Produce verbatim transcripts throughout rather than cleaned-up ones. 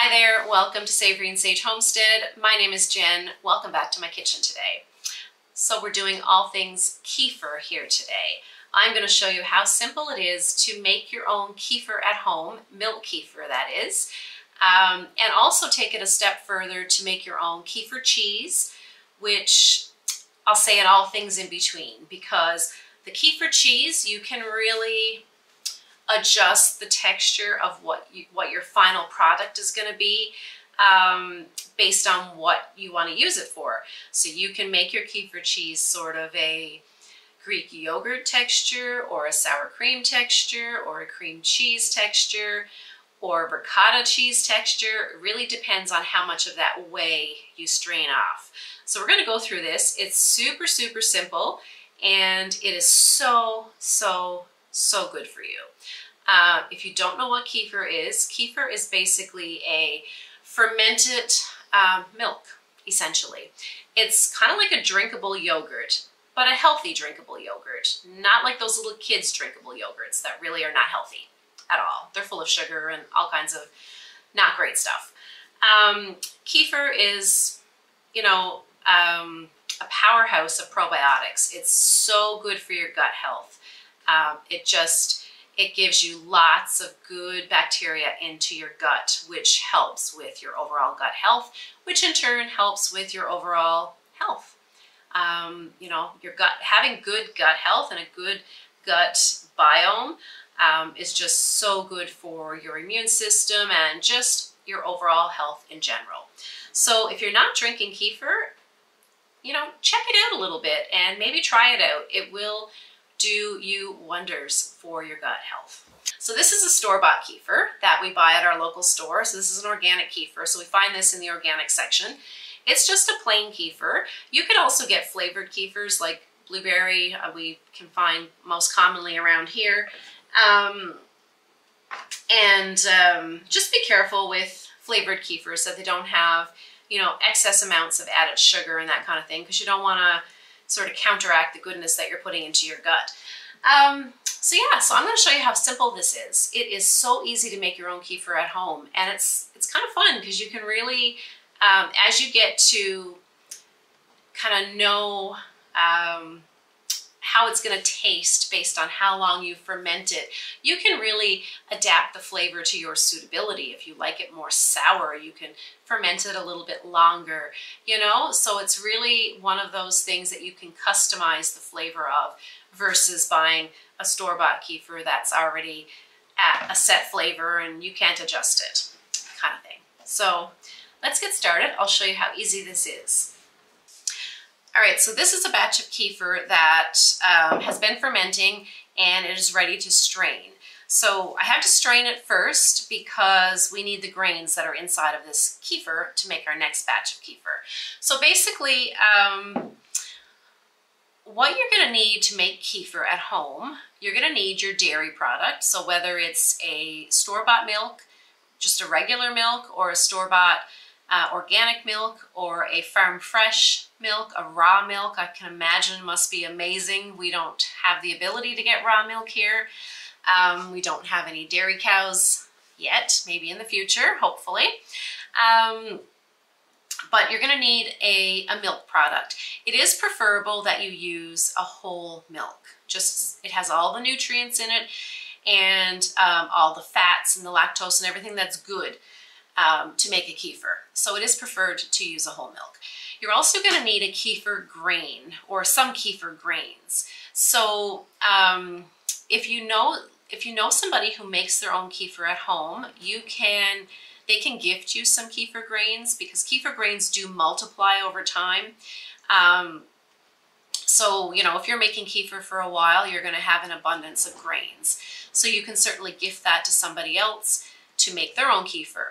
Hi there, welcome to Savory and Sage Homestead. My name is Jen. Welcome back to my kitchen today. So we're doing all things kefir here today. I'm going to show you how simple it is to make your own kefir at home, milk kefir that is, um, and also take it a step further to make your own kefir cheese, which I'll say in all things in between, because the kefir cheese, you can really adjust the texture of what you, what your final product is going to be um, based on what you want to use it for. So you can make your kefir cheese sort of a Greek yogurt texture, or a sour cream texture, or a cream cheese texture, or ricotta cheese texture. It really depends on how much of that whey you strain off. So we're going to go through this. It's super, super simple, and it is so, so so good for you. Uh, if you don't know what kefir is, kefir is basically a fermented um, milk, essentially. It's kind of like a drinkable yogurt, but a healthy drinkable yogurt, not like those little kids' drinkable yogurts that really are not healthy at all. They're full of sugar and all kinds of not great stuff. Um, kefir is, you know, um, a powerhouse of probiotics. It's so good for your gut health. Um, it just, it gives you lots of good bacteria into your gut, which helps with your overall gut health, which in turn helps with your overall health. Um, you know, your gut, having good gut health and a good gut biome um, is just so good for your immune system and just your overall health in general. So if you're not drinking kefir, you know, check it out a little bit and maybe try it out. It will do you wonders for your gut health. So this is a store-bought kefir that we buy at our local store. So this is an organic kefir. So we find this in the organic section. It's just a plain kefir. You could also get flavored kefirs like blueberry, uh, we can find most commonly around here. Um, and um, just be careful with flavored kefirs so that they don't have, you know, excess amounts of added sugar and that kind of thing, because you don't want to sort of counteract the goodness that you're putting into your gut. Um, so yeah, so I'm going to show you how simple this is. It is so easy to make your own kefir at home, and it's it's kind of fun because you can really, um, as you get to kind of know um, how it's going to taste based on how long you ferment it, you can really adapt the flavor to your suitability. If you like it more sour, you can ferment it a little bit longer, you know? So it's really one of those things that you can customize the flavor of, versus buying a store-bought kefir that's already at a set flavor and you can't adjust it, kind of thing. So let's get started. I'll show you how easy this is. All right, so this is a batch of kefir that um, has been fermenting, and it is ready to strain. So I have to strain it first because we need the grains that are inside of this kefir to make our next batch of kefir. So basically, um, what you're going to need to make kefir at home, you're going to need your dairy product. So whether it's a store-bought milk, just a regular milk, or a store-bought Uh, organic milk, or a farm fresh milk, a raw milk, I can imagine must be amazing. We don't have the ability to get raw milk here. Um, we don't have any dairy cows yet, maybe in the future, hopefully. Um, but you're going to need a, a milk product. It is preferable that you use a whole milk. Just, it has all the nutrients in it, and um, all the fats and the lactose and everything that's good Um, to make a kefir. So it is preferred to use a whole milk. You're also going to need a kefir grain, or some kefir grains. So um, if you know if you know somebody who makes their own kefir at home, you can they can gift you some kefir grains, because kefir grains do multiply over time. Um, so you know, if you're making kefir for a while, you're going to have an abundance of grains. So you can certainly gift that to somebody else to make their own kefir.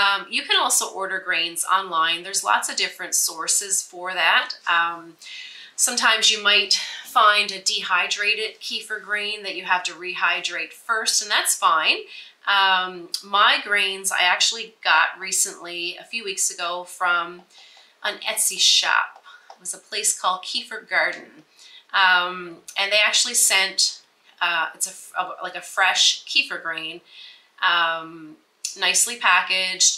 Um, you can also order grains online. There's lots of different sources for that. Um, sometimes you might find a dehydrated kefir grain that you have to rehydrate first, and that's fine. Um, my grains I actually got recently, a few weeks ago, from an Etsy shop. It was a place called Kefir Garden. Um, and they actually sent, uh, it's a, a, like a fresh kefir grain, um, nicely packaged.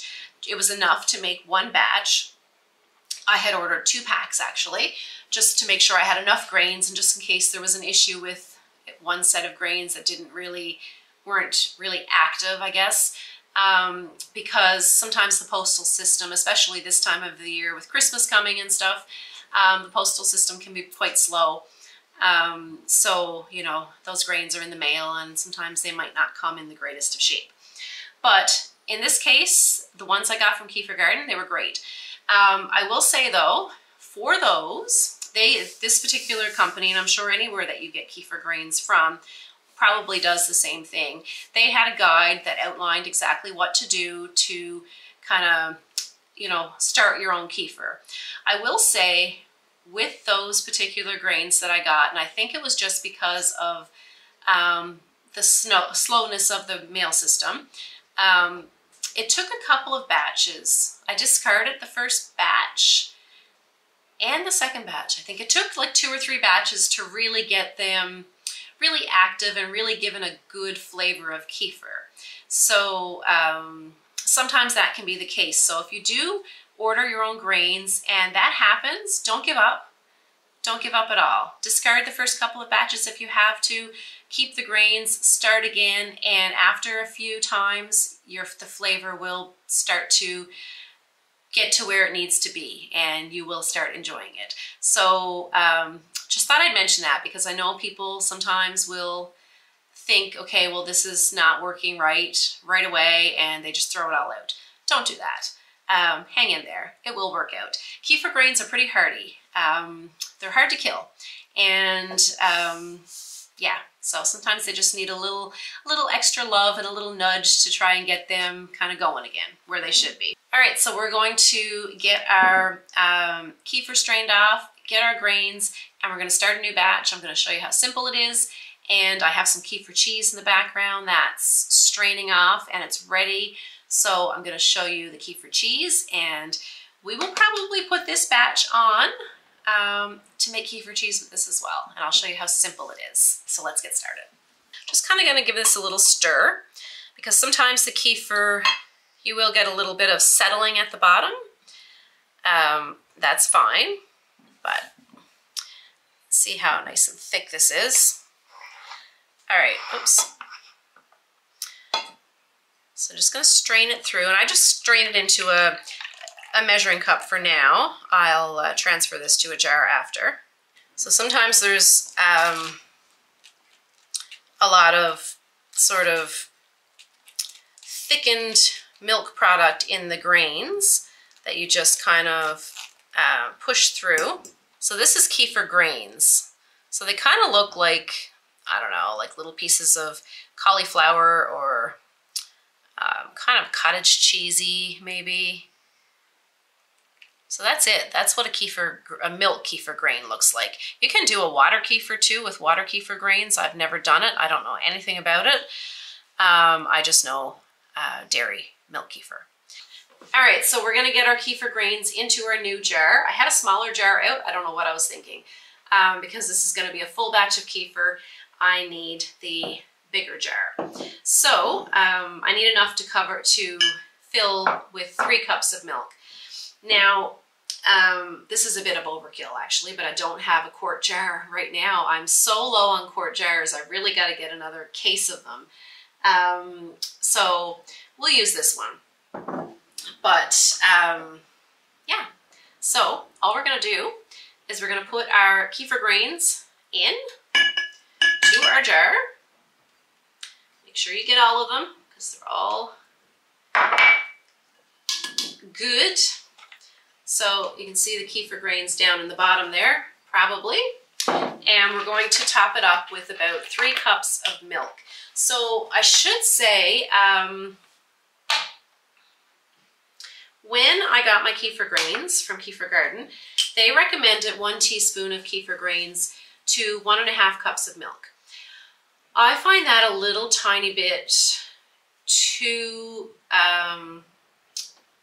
It was enough to make one batch. I had ordered two packs actually, just to make sure I had enough grains and just in case there was an issue with one set of grains that didn't really, weren't really active, I guess. Um, because sometimes the postal system, especially this time of the year with Christmas coming and stuff, um, the postal system can be quite slow. Um, so, you know, those grains are in the mail and sometimes they might not come in the greatest of shape. But in this case, the ones I got from Kefir Garden, they were great. Um, I will say though, for those, they, this particular company, and I'm sure anywhere that you get kefir grains from, probably does the same thing. They had a guide that outlined exactly what to do to kind of, you know, start your own kefir. I will say with those particular grains that I got, and I think it was just because of um, the snow, slowness of the mail system, um, it took a couple of batches. I discarded the first batch and the second batch. I think it took like two or three batches to really get them really active and really given a good flavor of kefir. So um, sometimes that can be the case. So if you do order your own grains and that happens, don't give up. Don't give up at all. Discard the first couple of batches if you have to. Keep the grains, start again, and after a few times, your, the flavor will start to get to where it needs to be and you will start enjoying it. So um, just thought I'd mention that because I know people sometimes will think, okay, well, this is not working right right away, and they just throw it all out. Don't do that. Um, hang in there. It will work out. Kefir grains are pretty hardy. Um, they're hard to kill. And um, yeah, so sometimes they just need a little, little extra love and a little nudge to try and get them kind of going again where they should be. All right, so we're going to get our um, kefir strained off, get our grains, and we're going to start a new batch. I'm going to show you how simple it is. And I have some kefir cheese in the background that's straining off and it's ready. So I'm going to show you the kefir cheese, and we will probably put this batch on um, to make kefir cheese with this as well. And I'll show you how simple it is. So let's get started. Just kind of going to give this a little stir because sometimes the kefir, you will get a little bit of settling at the bottom. Um, that's fine, but see how nice and thick this is. All right, oops. So I'm just going to strain it through, and I just strain it into a, a measuring cup for now. I'll uh, transfer this to a jar after. So sometimes there's um, a lot of sort of thickened milk product in the grains that you just kind of uh, push through. So this is kefir grains. So they kind of look like, I don't know, like little pieces of cauliflower or Um, kind of cottage cheesy, maybe. So that's it. That's what a kefir, a milk kefir grain looks like. You can do a water kefir too with water kefir grains. I've never done it. I don't know anything about it. Um, I just know uh, dairy milk kefir. All right, so we're going to get our kefir grains into our new jar. I had a smaller jar out. I don't know what I was thinking. Um, because this is going to be a full batch of kefir, I need the bigger jar. So um, I need enough to cover, to fill with three cups of milk. Now, um, this is a bit of overkill actually, but I don't have a quart jar right now. I'm so low on quart jars, I really got to get another case of them. Um, so we'll use this one. But um, yeah, so all we're going to do is we're going to put our kefir grains in to our jar. Make sure you get all of them because they're all good. So you can see the kefir grains down in the bottom there, probably. And we're going to top it up with about three cups of milk. So I should say, um, when I got my kefir grains from Kefir Garden, they recommended one teaspoon of kefir grains to one and a half cups of milk. I find that a little tiny bit too, um,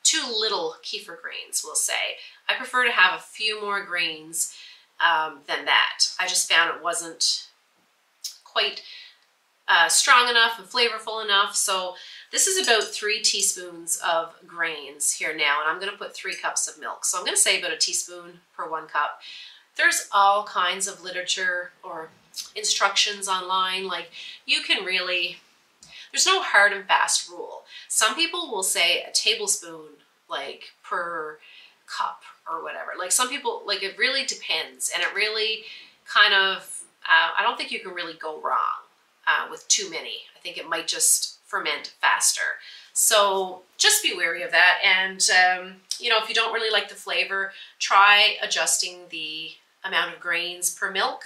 too little kefir grains, we'll say. I prefer to have a few more grains um, than that. I just found it wasn't quite uh, strong enough and flavorful enough, so This is about three teaspoons of grains here now, and I'm going to put three cups of milk. So I'm going to say about a teaspoon per one cup. There's all kinds of literature or instructions online. Like, you can really, there's no hard and fast rule. Some people will say a tablespoon, like, per cup or whatever. Like, some people, like, it really depends, and it really kind of, uh, I don't think you can really go wrong uh, with too many. I think it might just ferment faster. So just be wary of that. And, um, you know, if you don't really like the flavor, try adjusting the amount of grains per milk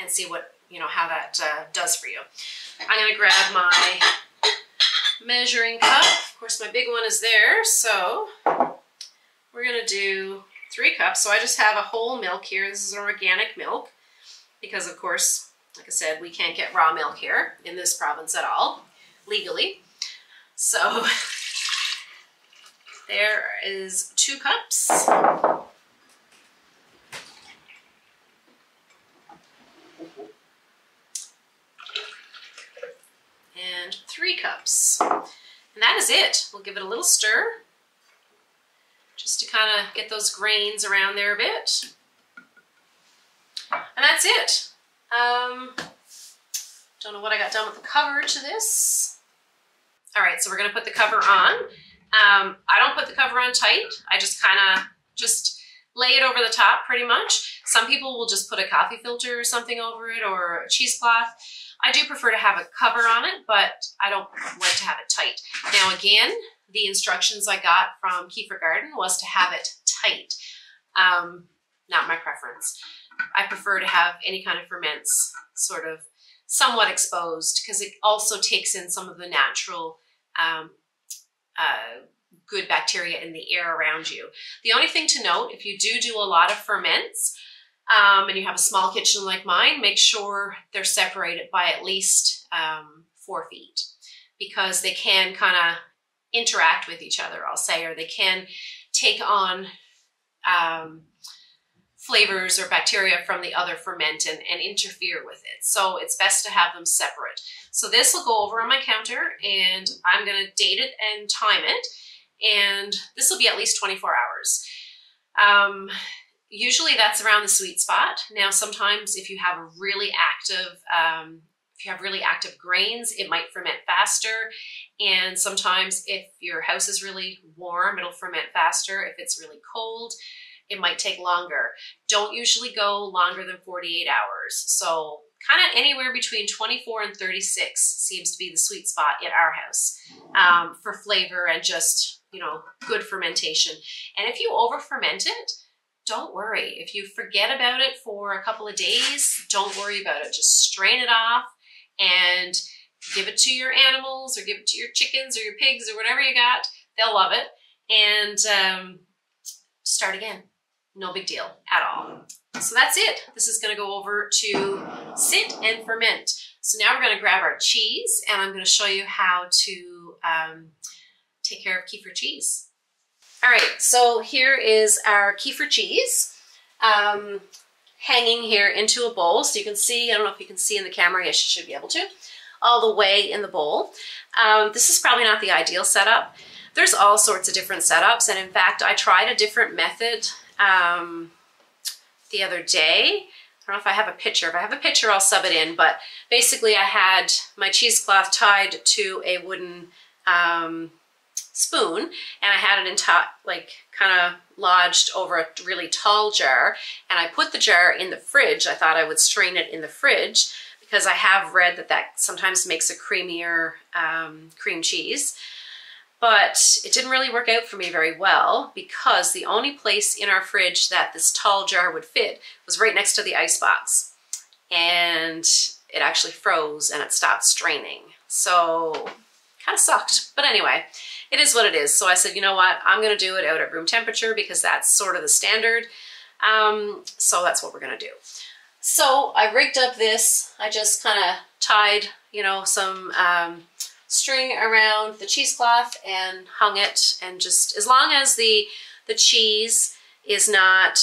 and see what, you know, how that uh, does for you. I'm going to grab my measuring cup. Of course, my big one is there. So we're going to do three cups. So I just have a whole milk here. This is organic milk because, of course, like I said, we can't get raw milk here in this province at all, legally. So there is two cups. And three cups. And that is it. We'll give it a little stir just to kind of get those grains around there a bit. And that's it. Um, don't know what I got done with the cover to this. All right, so we're going to put the cover on. Um, I don't put the cover on tight. I just kind of just lay it over the top pretty much. Some people will just put a coffee filter or something over it, or a cheesecloth. I do prefer to have a cover on it, but I don't like to have it tight. Now, again, the instructions I got from Kefir Garden was to have it tight. Um, not my preference. I prefer to have any kind of ferments sort of somewhat exposed, because it also takes in some of the natural um, uh, good bacteria in the air around you. The only thing to note, if you do do a lot of ferments, Um, and you have a small kitchen like mine, make sure they're separated by at least um, four feet because they can kind of interact with each other, I'll say, or they can take on um, flavors or bacteria from the other ferment and, and interfere with it. So it's best to have them separate. So this will go over on my counter, and I'm going to date it and time it. And this will be at least twenty-four hours. Um, Usually that's around the sweet spot. Now, sometimes if you have a really active, um, if you have really active grains, it might ferment faster. And sometimes if your house is really warm, it'll ferment faster. If it's really cold, it might take longer. Don't usually go longer than forty-eight hours. So kind of anywhere between twenty-four and thirty-six seems to be the sweet spot at our house um, for flavor and just, you know, good fermentation. And if you over ferment it, don't worry. If you forget about it for a couple of days, don't worry about it. Just strain it off and give it to your animals, or give it to your chickens or your pigs or whatever you got. They'll love it. And um, start again. No big deal at all. So that's it. This is going to go over to sit and ferment. So now we're going to grab our cheese, and I'm going to show you how to um, take care of Kefir cheese. All right, so here is our Kefir cheese um, hanging here into a bowl. So you can see, I don't know if you can see in the camera, yes, you should be able to, all the way in the bowl. Um, this is probably not the ideal setup. There's all sorts of different setups, and in fact, I tried a different method um, the other day. I don't know if I have a picture. If I have a picture, I'll sub it in, but basically I had my cheesecloth tied to a wooden um, spoon, and I had it in top, like kind of lodged over a really tall jar, and I put the jar in the fridge. I thought I would strain it in the fridge because I have read that that sometimes makes a creamier um, cream cheese, but it didn't really work out for me very well because the only place in our fridge that this tall jar would fit was right next to the icebox, and it actually froze and it stopped straining. So kind of sucked, but anyway, it is what it is. So I said, you know what, I'm going to do it out at room temperature because that's sort of the standard. Um, so that's what we're going to do. So I rigged up this. I just kind of tied, you know, some um, string around the cheesecloth and hung it. And just as long as the the cheese is not,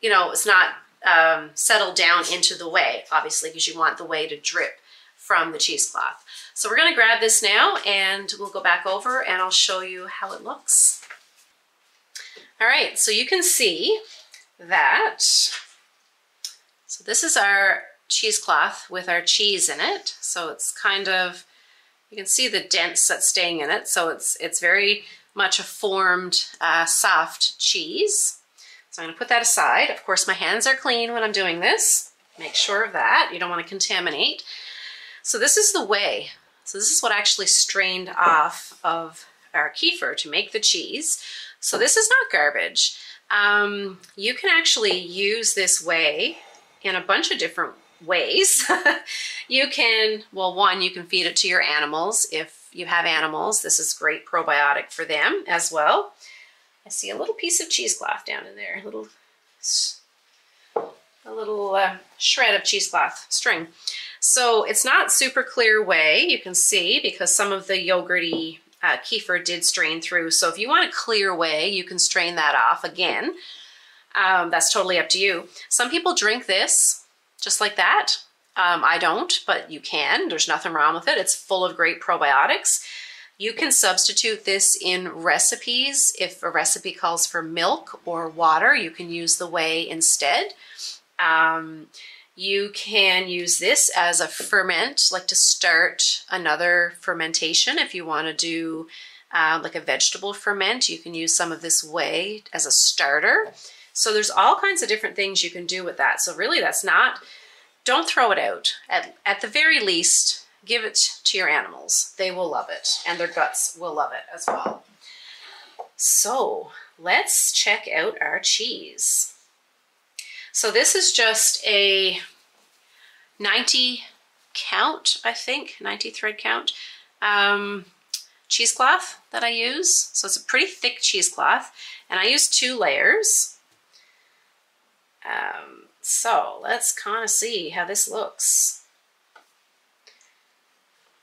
you know, it's not um, settled down into the whey, obviously, because you want the whey to drip from the cheesecloth. So we're gonna grab this now and we'll go back over and I'll show you how it looks. All right, so you can see that. So this is our cheesecloth with our cheese in it. So it's kind of, you can see the dents that's staying in it. So it's, it's very much a formed, uh, soft cheese. So I'm gonna put that aside. Of course, my hands are clean when I'm doing this. Make sure of that. You don't wanna contaminate. So this is the whey. So this is what actually strained off of our kefir to make the cheese. So this is not garbage. Um, you can actually use this whey in a bunch of different ways. You can, well, one, you can feed it to your animals. If you have animals, this is great probiotic for them as well. I see a little piece of cheesecloth down in there, a little, a little uh, shred of cheesecloth string. So it's not super clear whey, you can see, because some of the yogurty uh, kefir did strain through. So if you want a clear whey, you can strain that off again. Um, that's totally up to you. Some people drink this just like that. Um, I don't, but you can. There's nothing wrong with it. It's full of great probiotics. You can substitute this in recipes. If a recipe calls for milk or water, you can use the whey instead. Um, you can use this as a ferment, like to start another fermentation. If you want to do uh, like a vegetable ferment, you can use some of this whey as a starter. So there's all kinds of different things you can do with that. So really that's not, don't throw it out. At, at the very least, give it to your animals. They will love it and their guts will love it as well. So let's check out our cheese. So this is just a ninety count, I think, ninety thread count um, cheesecloth that I use. So it's a pretty thick cheesecloth and I use two layers. Um, so let's kind of see how this looks.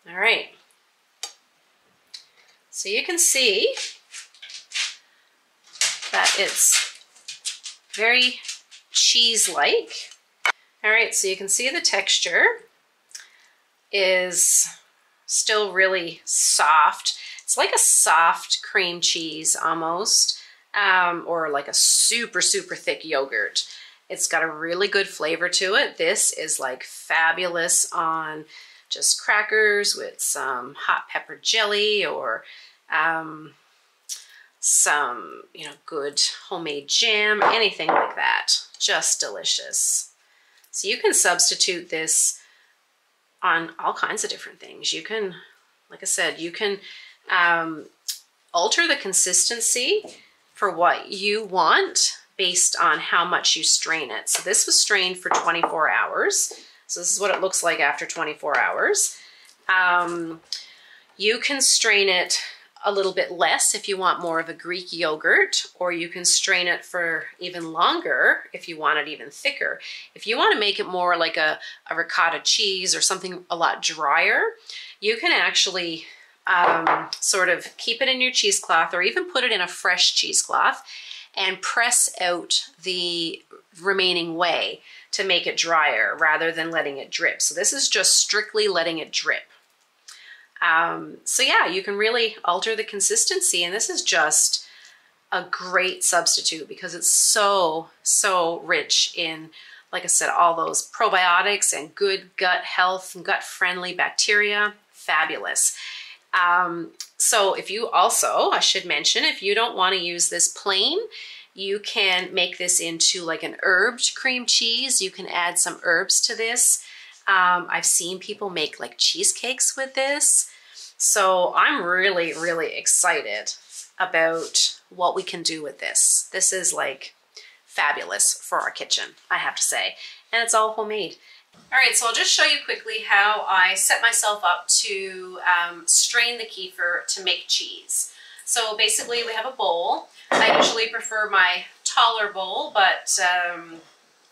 All right. So you can see that it's very cheese-like. All right, so you can see the texture is still really soft. It's like a soft cream cheese almost, um, or like a super, super thick yogurt. It's got a really good flavor to it. This is like fabulous on just crackers with some hot pepper jelly or um, some, you know, good homemade jam, anything like that. Just delicious. So you can substitute this on all kinds of different things. You can, like I said, you can um, alter the consistency for what you want based on how much you strain it. So this was strained for twenty-four hours. So this is what it looks like after twenty-four hours. Um, you can strain it a little bit less if you want more of a Greek yogurt, or you can strain it for even longer if you want it even thicker. If you want to make it more like a, a ricotta cheese or something a lot drier, you can actually um, sort of keep it in your cheesecloth or even put it in a fresh cheesecloth and press out the remaining whey to make it drier rather than letting it drip. So this is just strictly letting it drip. Um, so yeah, you can really alter the consistency, and this is just a great substitute because it's so, so rich in, like I said, all those probiotics and good gut health and gut-friendly bacteria. Fabulous. Um, so if you also, I should mention, if you don't want to use this plain, you can make this into like an herbed cream cheese. You can add some herbs to this. Um, I've seen people make like cheesecakes with this. So I'm really, really excited about what we can do with this. This is like fabulous for our kitchen, I have to say. And it's all homemade. All right, so I'll just show you quickly how I set myself up to um, strain the kefir to make cheese. So basically we have a bowl. I usually prefer my taller bowl, but um,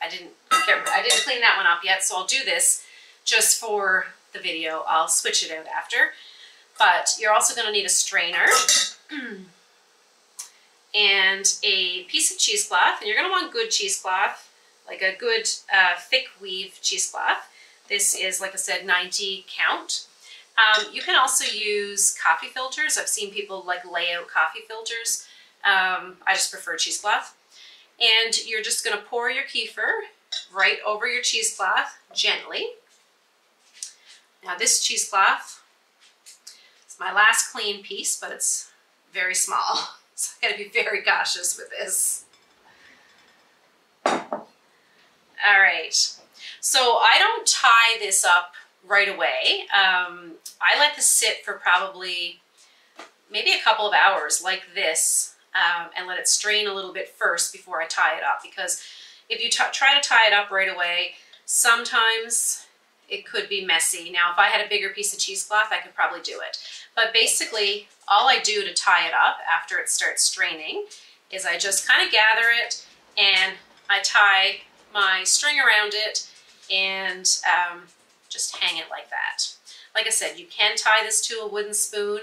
I didn't get, I didn't clean that one up yet, so I'll do this just for the video. I'll switch it out after. But you're also going to need a strainer and a piece of cheesecloth. And you're going to want good cheesecloth, like a good uh, thick weave cheesecloth. This is, like I said, ninety count. Um, you can also use coffee filters. I've seen people like lay out coffee filters. Um, I just prefer cheesecloth. And you're just going to pour your kefir right over your cheesecloth gently. Now this cheesecloth, it's my last clean piece, but it's very small. So I gotta be very cautious with this. All right, so I don't tie this up right away. Um, I let this sit for probably maybe a couple of hours like this um, and let it strain a little bit first before I tie it up, because if you try to tie it up right away, sometimes it could be messy. Now, if I had a bigger piece of cheesecloth, I could probably do it. But basically, all I do to tie it up after it starts straining is I just kind of gather it and I tie my string around it and um, just hang it like that. Like I said, you can tie this to a wooden spoon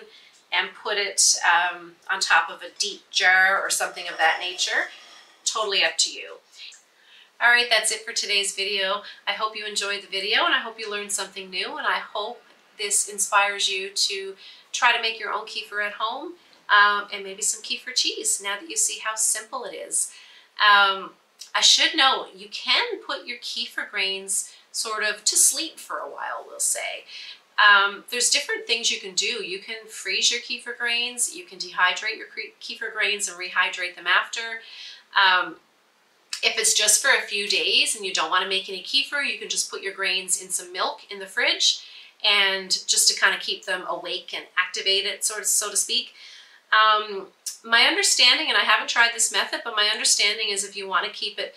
and put it um, on top of a deep jar or something of that nature. Totally up to you. All right, that's it for today's video. I hope you enjoyed the video and I hope you learned something new, and I hope this inspires you to try to make your own kefir at home um, and maybe some kefir cheese now that you see how simple it is. Um, I should note, you can put your kefir grains sort of to sleep for a while, we'll say. Um, there's different things you can do. You can freeze your kefir grains, you can dehydrate your kefir grains and rehydrate them after. Um, If it's just for a few days and you don't want to make any kefir, you can just put your grains in some milk in the fridge, and just to kind of keep them awake and activate it, sort of, so to speak. Um, my understanding, and I haven't tried this method, but my understanding is if you want to keep it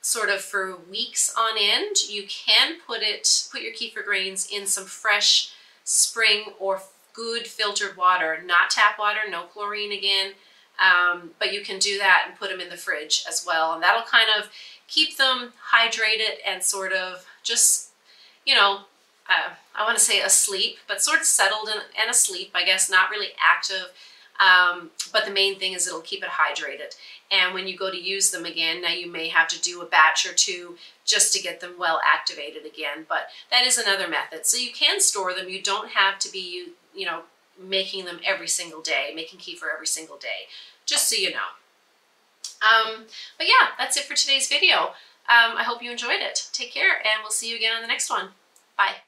sort of for weeks on end, you can put it, put your kefir grains in some fresh spring or good filtered water, not tap water, no chlorine again. Um, but you can do that and put them in the fridge as well, and that'll kind of keep them hydrated and sort of just, you know, uh, I want to say asleep, but sort of settled and, and asleep, I guess, not really active. Um, but the main thing is it'll keep it hydrated, and when you go to use them again, now you may have to do a batch or two just to get them well activated again, but that is another method. So you can store them. You don't have to be, you, you know, making them every single day, making kefir every single day, just so you know. Um, but yeah, that's it for today's video. Um, I hope you enjoyed it. Take care, and we'll see you again on the next one. Bye.